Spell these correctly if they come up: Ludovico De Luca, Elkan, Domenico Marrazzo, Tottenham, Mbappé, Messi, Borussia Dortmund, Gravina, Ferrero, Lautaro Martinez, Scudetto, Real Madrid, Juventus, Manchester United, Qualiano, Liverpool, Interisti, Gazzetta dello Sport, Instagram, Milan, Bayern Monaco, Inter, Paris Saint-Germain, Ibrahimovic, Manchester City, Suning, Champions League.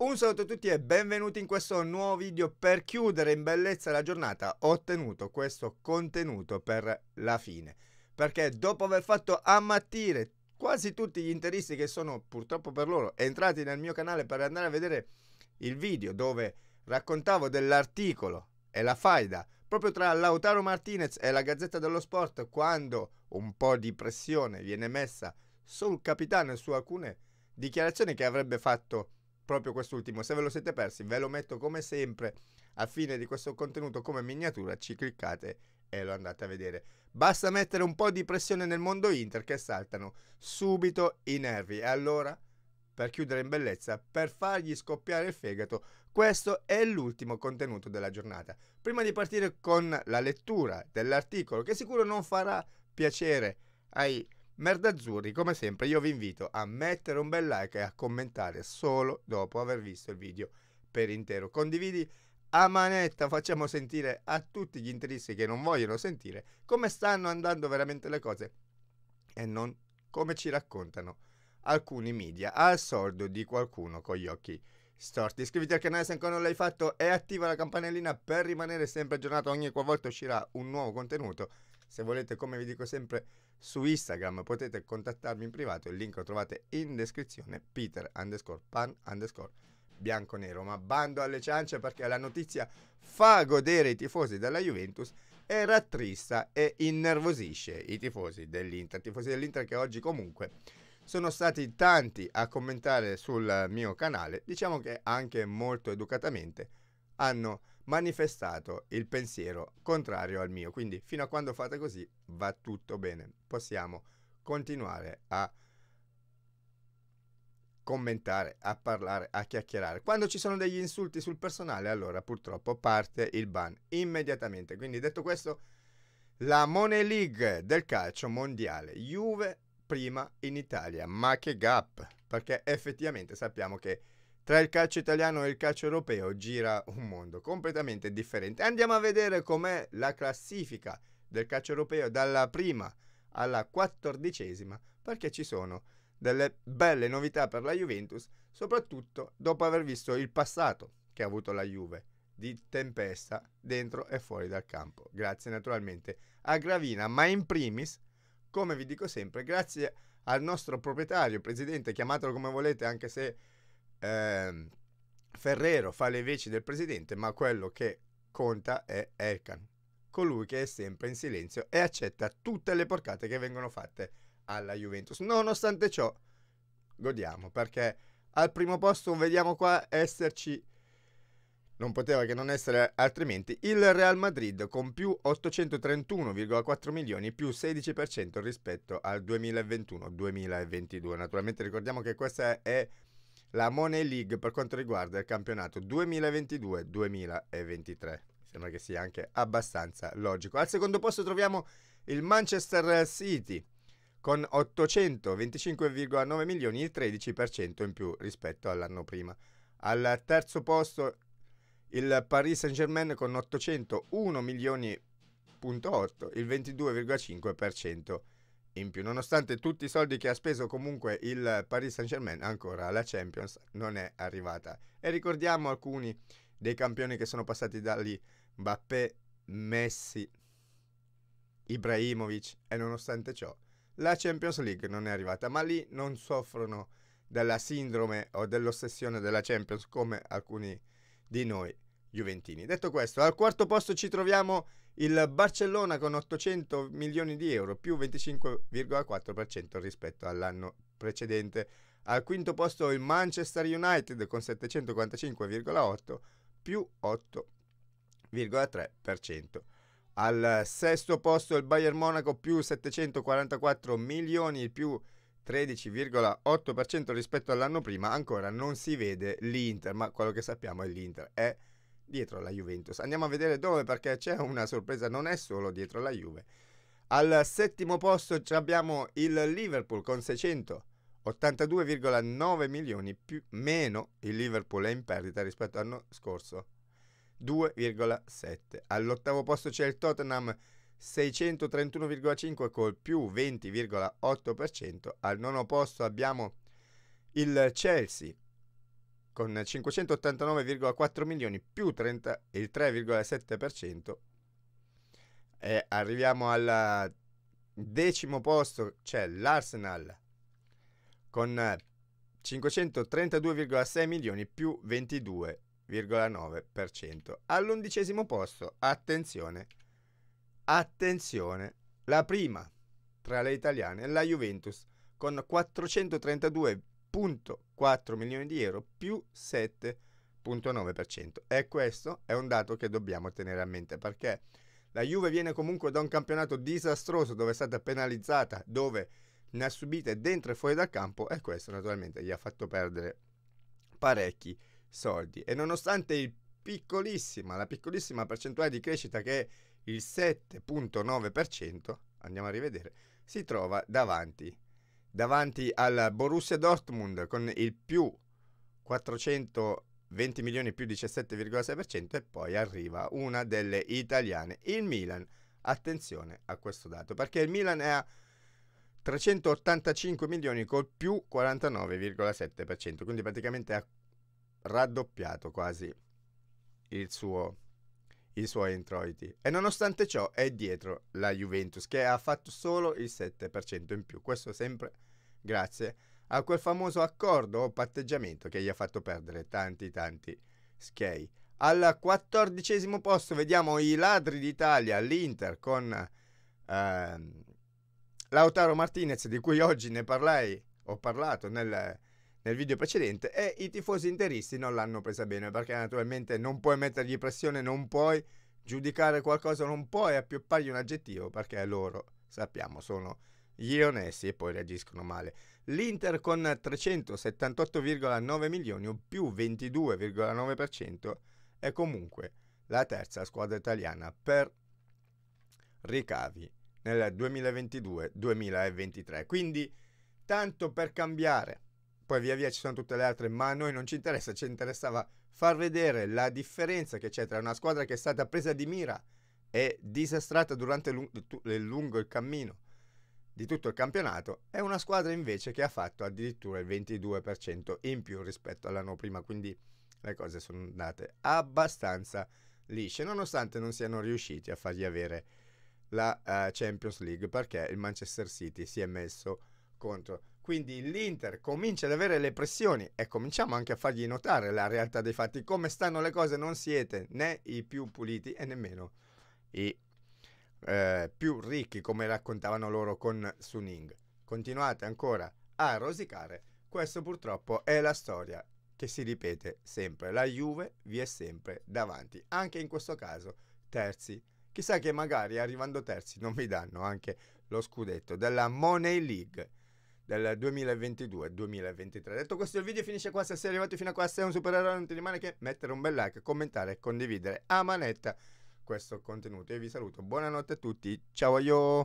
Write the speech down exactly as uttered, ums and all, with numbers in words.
Un saluto a tutti e benvenuti in questo nuovo video. Per chiudere in bellezza la giornata ho tenuto questo contenuto per la fine, perché dopo aver fatto ammattire quasi tutti gli interisti che sono purtroppo per loro entrati nel mio canale per andare a vedere il video dove raccontavo dell'articolo e la faida proprio tra Lautaro Martinez e la Gazzetta dello Sport, quando un po' di pressione viene messa sul capitano e su alcune dichiarazioni che avrebbe fatto proprio quest'ultimo. Se ve lo siete persi, ve lo metto come sempre a fine di questo contenuto come miniatura, ci cliccate e lo andate a vedere. Basta mettere un po' di pressione nel mondo Inter che saltano subito i nervi. E allora, per chiudere in bellezza, per fargli scoppiare il fegato, questo è l'ultimo contenuto della giornata. Prima di partire con la lettura dell'articolo, che sicuro non farà piacere ai merdazzurri, come sempre io vi invito a mettere un bel like e a commentare solo dopo aver visto il video per intero. Condividi a manetta, facciamo sentire a tutti gli interisti che non vogliono sentire come stanno andando veramente le cose e non come ci raccontano alcuni media al sordo di qualcuno con gli occhi storti. Iscriviti al canale se ancora non l'hai fatto e attiva la campanellina per rimanere sempre aggiornato ogni qualvolta uscirà un nuovo contenuto. Se volete, come vi dico sempre, su Instagram potete contattarmi in privato, il link lo trovate in descrizione, Peter underscore pan underscore bianco nero. Ma bando alle ciance, perché la notizia fa godere i tifosi della Juventus e rattrista e innervosisce i tifosi dell'Inter. Tifosi dell'Inter che oggi comunque sono stati tanti a commentare sul mio canale, diciamo che anche molto educatamente hanno manifestato il pensiero contrario al mio, quindi fino a quando fate così va tutto bene, possiamo continuare a commentare, a parlare, a chiacchierare. Quando ci sono degli insulti sul personale, allora purtroppo parte il ban immediatamente. Quindi, detto questo, la Money League del calcio mondiale, Juve prima in Italia, ma che gap, perché effettivamente sappiamo che tra il calcio italiano e il calcio europeo gira un mondo completamente differente. Andiamo a vedere com'è la classifica del calcio europeo dalla prima alla quattordicesima, perché ci sono delle belle novità per la Juventus, soprattutto dopo aver visto il passato che ha avuto la Juve di tempesta dentro e fuori dal campo. Grazie naturalmente a Gravina, ma in primis, come vi dico sempre, grazie al nostro proprietario, presidente, chiamatelo come volete, anche se Eh, Ferrero fa le veci del presidente, ma quello che conta è Elkan, colui che è sempre in silenzio e accetta tutte le porcate che vengono fatte alla Juventus. Nonostante ciò godiamo, perché al primo posto vediamo qua esserci, non poteva che non essere altrimenti, il Real Madrid con più ottocentotrentuno virgola quattro milioni, più sedici per cento rispetto al duemilaventuno duemilaventidue. Naturalmente ricordiamo che questa è la Money League per quanto riguarda il campionato duemilaventidue duemilaventitré. Sembra che sia anche abbastanza logico. Al secondo posto troviamo il Manchester City con ottocentoventicinque virgola nove milioni, il tredici per cento in più rispetto all'anno prima. Al terzo posto il Paris Saint-Germain con ottocentouno milioni virgola otto, il ventidue virgola cinque per cento in più. Nonostante tutti i soldi che ha speso comunque il Paris Saint-Germain, ancora alla Champions non è arrivata. E ricordiamo alcuni dei campioni che sono passati da lì: Mbappé, Messi, Ibrahimovic, e nonostante ciò la Champions League non è arrivata. Ma lì non soffrono della sindrome o dell'ossessione della Champions come alcuni di noi juventini. Detto questo, al quarto posto ci troviamo il Barcellona con ottocento milioni di euro, più venticinque virgola quattro per cento rispetto all'anno precedente. Al quinto posto il Manchester United con settecentoquarantacinque virgola otto, più otto virgola tre per cento. Al sesto posto il Bayern Monaco più settecentoquarantaquattro milioni, il più tredici virgola otto per cento rispetto all'anno prima. Ancora non si vede l'Inter, ma quello che sappiamo è l'Inter è dietro la Juventus. Andiamo a vedere dove, perché c'è una sorpresa, non è solo dietro la Juve. Al settimo posto abbiamo il Liverpool con seicentottantadue virgola nove milioni, più, meno il Liverpool è in perdita rispetto all'anno scorso, due virgola sette. All'ottavo posto c'è il Tottenham seicentotrentuno virgola cinque col più venti virgola otto per cento. Al nono posto abbiamo il Chelsea con cinquecentottantanove virgola quattro milioni più trenta, il tre virgola sette per cento. E arriviamo al decimo posto, c'è l'Arsenal con cinquecentotrentadue virgola sei milioni più ventidue virgola nove per cento. All'undicesimo posto, attenzione, attenzione, la prima tra le italiane, la Juventus con quattrocentotrentadue virgola quattro milioni di euro più sette virgola nove per cento. E questo è un dato che dobbiamo tenere a mente, perché la Juve viene comunque da un campionato disastroso dove è stata penalizzata, dove ne ha subite dentro e fuori dal campo, e questo naturalmente gli ha fatto perdere parecchi soldi. E nonostante il piccolissima, la piccolissima percentuale di crescita che è il sette virgola nove per cento, andiamo a rivedere, si trova davanti, davanti al Borussia Dortmund con il più quattrocentoventi milioni più diciassette virgola sei per cento, e poi arriva una delle italiane, il Milan. Attenzione a questo dato, perché il Milan è a trecentottantacinque milioni col più quarantanove virgola sette per cento, quindi praticamente ha raddoppiato quasi il suo, i suoi introiti. E nonostante ciò è dietro la Juventus, che ha fatto solo il sette per cento in più. Questo sempre grazie a quel famoso accordo o patteggiamento che gli ha fatto perdere tanti tanti skei. Al quattordicesimo posto vediamo i ladri d'Italia, l'Inter con ehm, Lautaro Martinez, di cui oggi ne parlai, ho parlato nel, nel video precedente, e i tifosi interisti non l'hanno presa bene, perché naturalmente non puoi mettergli pressione, non puoi giudicare qualcosa, non puoi appioppargli un aggettivo, perché loro, sappiamo, sono gli onesti e poi reagiscono male. L'Inter con trecentosettantotto virgola nove milioni o più ventidue virgola nove per cento è comunque la terza squadra italiana per ricavi nel duemilaventidue duemilaventitré. Quindi tanto per cambiare, poi via via ci sono tutte le altre, ma a noi non ci interessa, ci interessava far vedere la differenza che c'è tra una squadra che è stata presa di mira e disastrata durante lungo il cammino di tutto il campionato, è una squadra invece che ha fatto addirittura il ventidue per cento in più rispetto all'anno prima, quindi le cose sono andate abbastanza lisce, nonostante non siano riusciti a fargli avere la uh, Champions League, perché il Manchester City si è messo contro. Quindi l'Inter comincia ad avere le pressioni e cominciamo anche a fargli notare la realtà dei fatti, come stanno le cose. Non siete né i più puliti e nemmeno i Eh, più ricchi, come raccontavano loro con Suning. Continuate ancora a rosicare. Questo purtroppo è la storia che si ripete sempre. La Juve vi è sempre davanti, anche in questo caso terzi. Chissà che magari arrivando terzi non vi danno anche lo scudetto della Money League del duemilaventidue duemilaventitré. Detto questo, il video finisce qua. Se sei arrivato fino a qua, sei un supereroe, non ti rimane che mettere un bel like, commentare e condividere a manetta questo contenuto. Io vi saluto, buonanotte a tutti, ciao io!